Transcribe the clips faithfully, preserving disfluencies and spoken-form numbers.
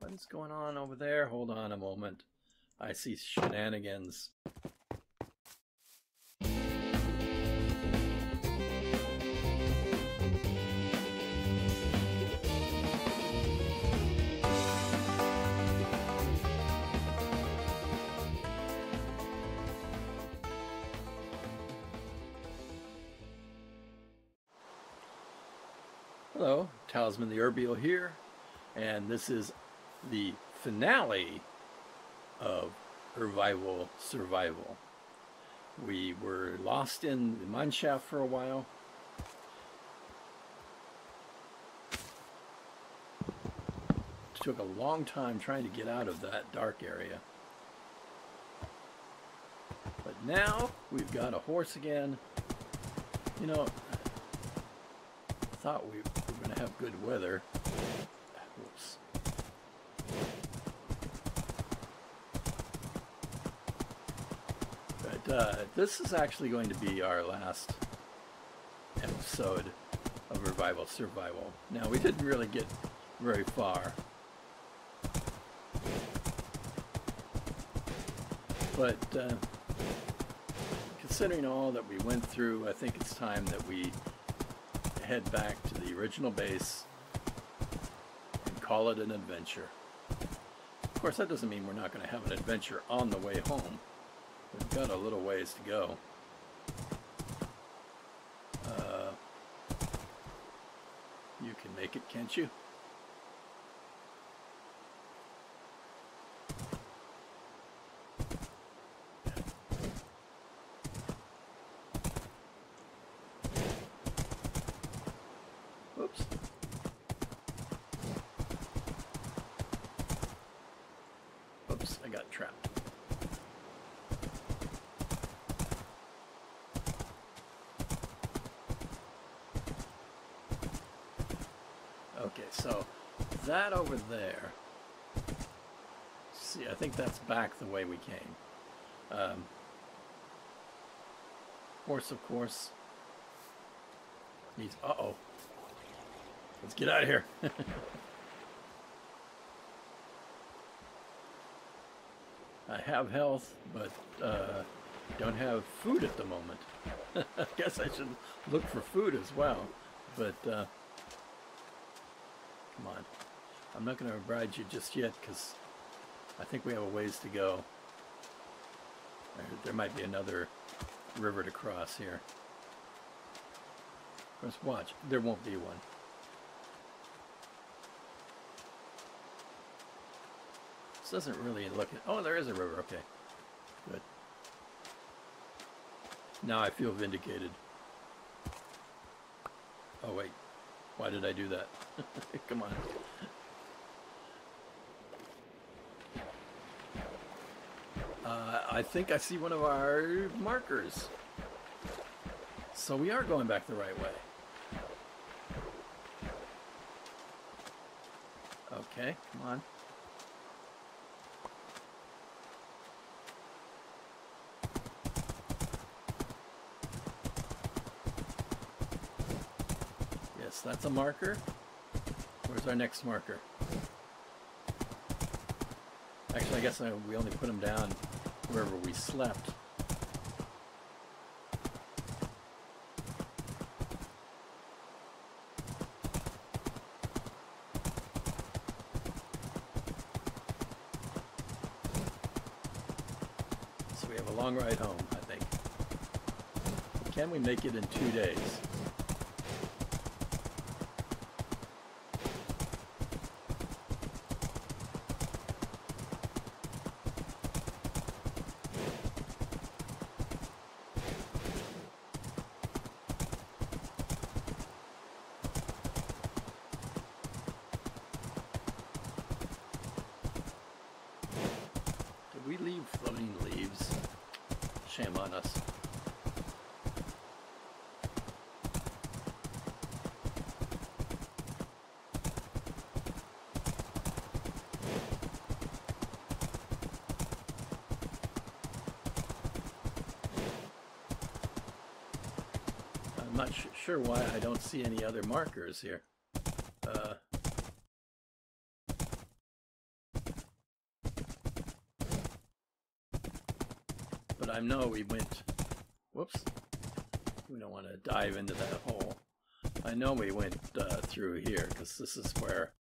What's going on over there? Hold on a moment. I see shenanigans. Hello, Talysman the Ur-Beatle here, and this is the finale of UrVival Survival. We were lost in the mineshaft for a while. It took a long time trying to get out of that dark area. But now we've got a horse again. You know, I thought we were going to have good weather. Oops. Uh, this is actually going to be our last episode of UrVival Survival. Now, we didn't really get very far, but uh, considering all that we went through, I think it's time that we head back to the original base and call it an adventure. Of course, that doesn't mean we're not going to have an adventure on the way home. We've got a little ways to go. Uh, you can make it, can't you? Oops. Oops, I got trapped. Okay, so that over there, see, I think that's back the way we came. Um, horse, of course, needs, uh-oh, let's get out of here. I have health, but uh, don't have food at the moment. I guess I should look for food as well, but... Uh, Come on. I'm not going to ride you just yet because I think we have a ways to go. There might be another river to cross here. Let's watch. There won't be one. This doesn't really look at... Oh, there is a river. Okay. Good. Now I feel vindicated. Oh, wait. Why did I do that? Come on. Uh, I think I see one of our markers. So we are going back the right way. Okay, come on. That's a marker. Where's our next marker? Actually, I guess I, we only put them down wherever we slept. So we have a long ride home, I think. Can we make it in two days? We leave floating leaves. Shame on us. I'm not sh- sure why I don't see any other markers here. Uh, but I know we went... Whoops. We don't want to dive into that hole. I know we went uh, through here, because this is where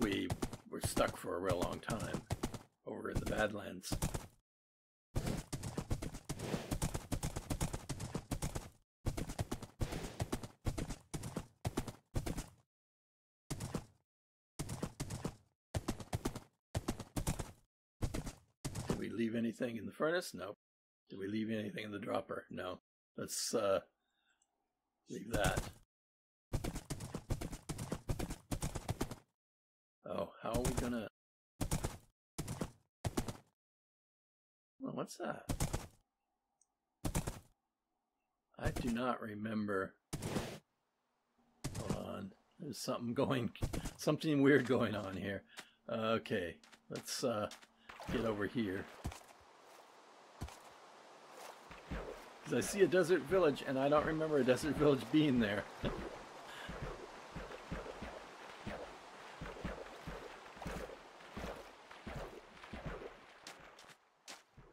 we were stuck for a real long time, over in the Badlands. Did we leave anything in the furnace? Nope. Did we leave anything in the dropper? No. Let's uh, leave that. Oh, how are we gonna... Well, what's that? I do not remember. Hold on. There's something going... Something weird going on here. Uh, okay. Let's uh, get over here. I see a desert village, and I don't remember a desert village being there.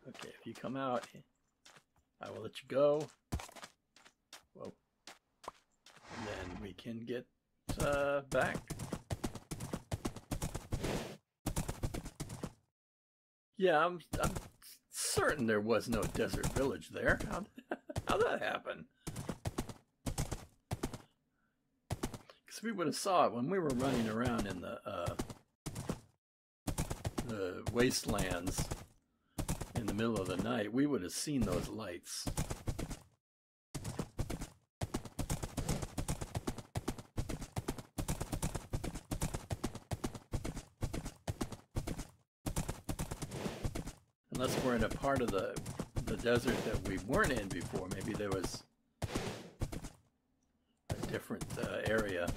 Okay, if you come out, I will let you go. Whoa. And then we can get uh, back. Yeah, I'm... I'm certain there was no desert village there. How'd, how'd that happen? Because we would have saw it when we were running around in the uh, the wastelands in the middle of the night. We would have seen those lights. Unless we're in a part of the, the desert that we weren't in before. Maybe there was a different uh, area.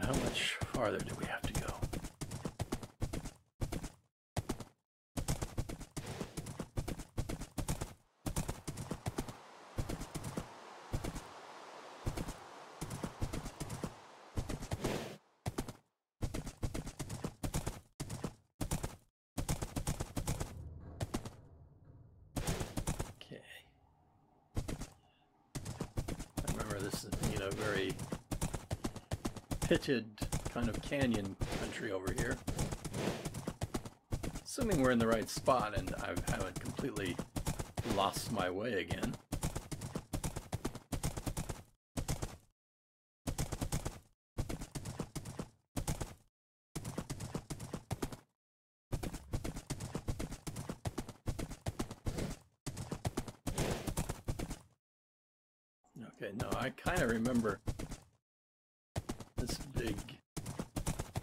How much farther do we have to go? This is, you know, very pitted kind of canyon country over here. Assuming we're in the right spot and I haven't completely lost my way again. Okay, no, I kind of remember this big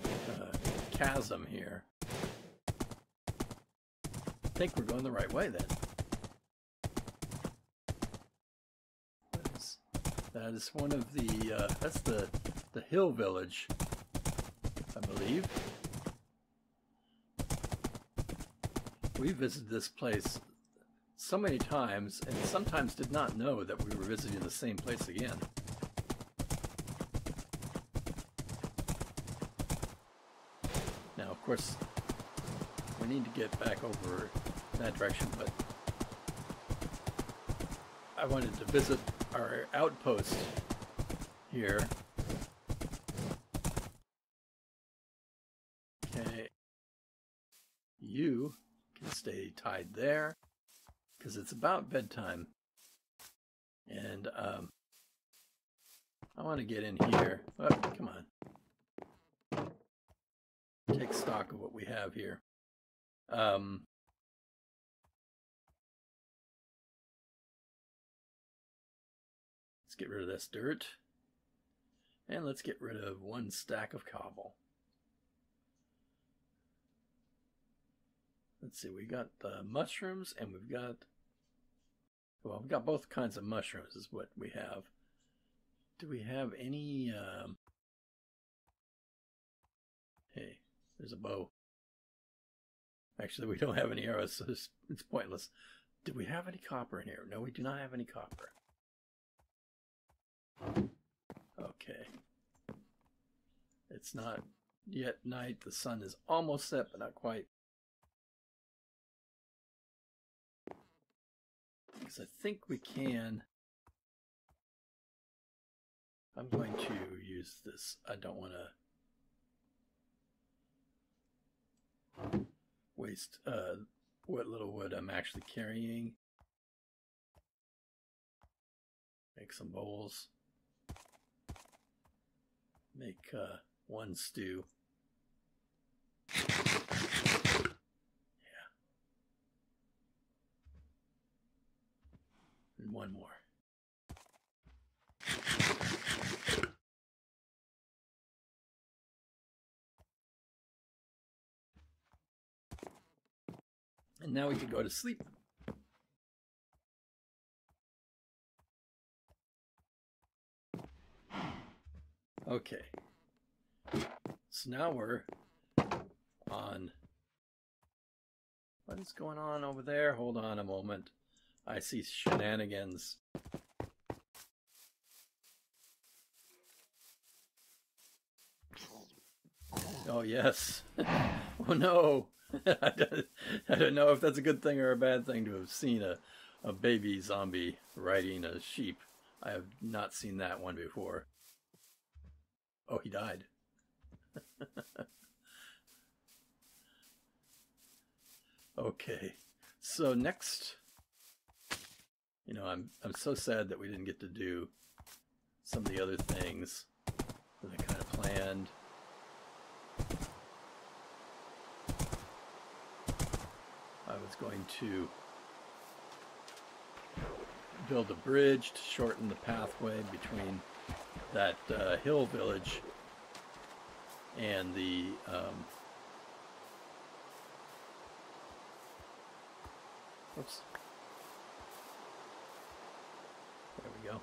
uh, chasm here. I think we're going the right way then. That is, that is one of the, uh, that's the, the hill village, I believe. We visited this place so many times, and sometimes did not know that we were visiting the same place again. Now, of course, we need to get back over that direction, but I wanted to visit our outpost here. Okay. You can stay tied there, because it's about bedtime, and um, I want to get in here. Oh, come on. Take stock of what we have here. Um, let's get rid of this dirt, and let's get rid of one stack of cobble. Let's see, we got the mushrooms, and we've got... Well, we've got both kinds of mushrooms is what we have. Do we have any... Um... Hey, there's a bow. Actually, we don't have any arrows, so it's, it's pointless. Do we have any copper in here? No, we do not have any copper. Okay. It's not yet night. The sun is almost set, but not quite. Because I think we can... I'm going to use this. I don't want to waste uh, what little wood I'm actually carrying. Make some bowls. Make uh, one stew. Yeah. And one more. And now we can go to sleep. Okay, so now we're on. What is going on over there? Hold on a moment. I see shenanigans. Oh, yes. Oh, no. I don't know if that's a good thing or a bad thing to have seen a, a baby zombie riding a sheep. I have not seen that one before. Oh, he died. Okay, so next, you know, I'm I'm so sad that we didn't get to do some of the other things that I kind of planned. I was going to build a bridge to shorten the pathway between that uh, hill village and the um, oops, there we go.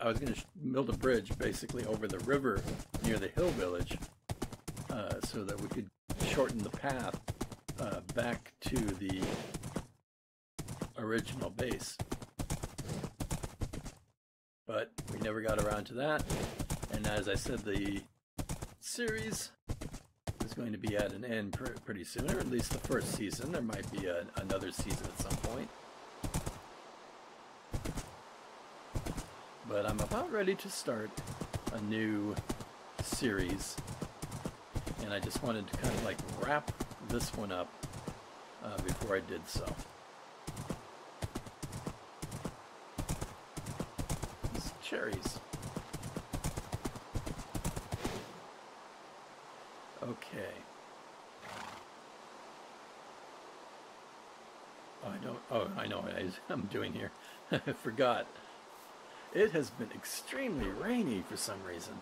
I was going to build a bridge basically over the river near the hill village uh, so that we could shorten the path uh, back to the original base, but we never got around to that. And as I said, the series is going to be at an end pr pretty soon, or at least the first season. There might be a, another season at some point, but I'm about ready to start a new series, and I just wanted to kind of like wrap this one up uh, before I did so. Cherries. Okay. Oh, I don't. Oh, I know what I'm doing here. I forgot. It has been extremely rainy for some reason.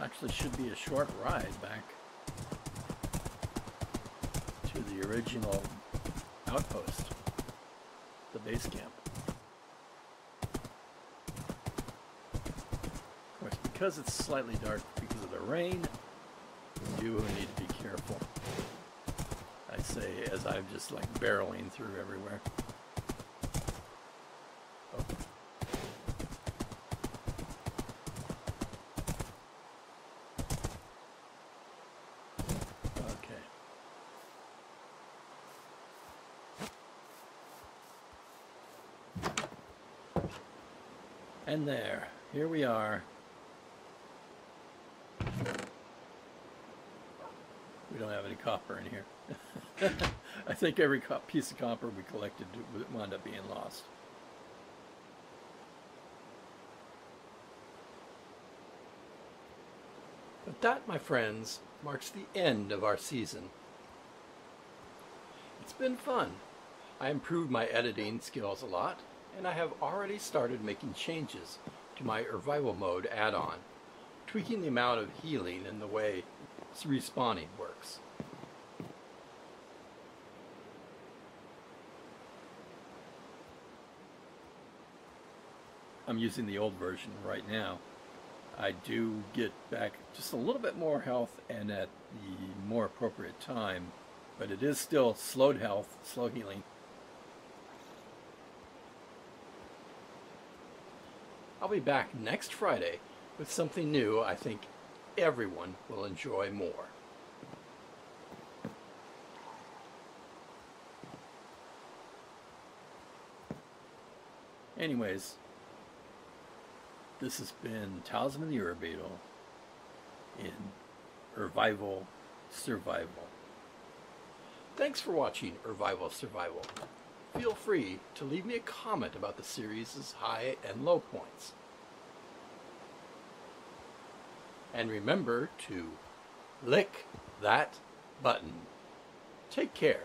Actually should be a short ride back to the original outpost, the base camp. Of course, because it's slightly dark because of the rain, you need to be careful. I say as I'm just like barreling through everywhere. And there, here we are. We don't have any copper in here. I think every piece of copper we collected wound up being lost. But that, my friends, marks the end of our season. It's been fun. I improved my editing skills a lot, and I have already started making changes to my UrVival Mode add-on, tweaking the amount of healing and the way respawning works. I'm using the old version right now. I do get back just a little bit more health and at the more appropriate time, but it is still slowed health, slow healing. I'll be back next Friday with something new I think everyone will enjoy more. Anyways, this has been Talysman the Ur-Beatle in UrVival Survival. Thanks for watching UrVival Survival. Feel free to leave me a comment about the series' high and low points. And remember to lick that button. Take care.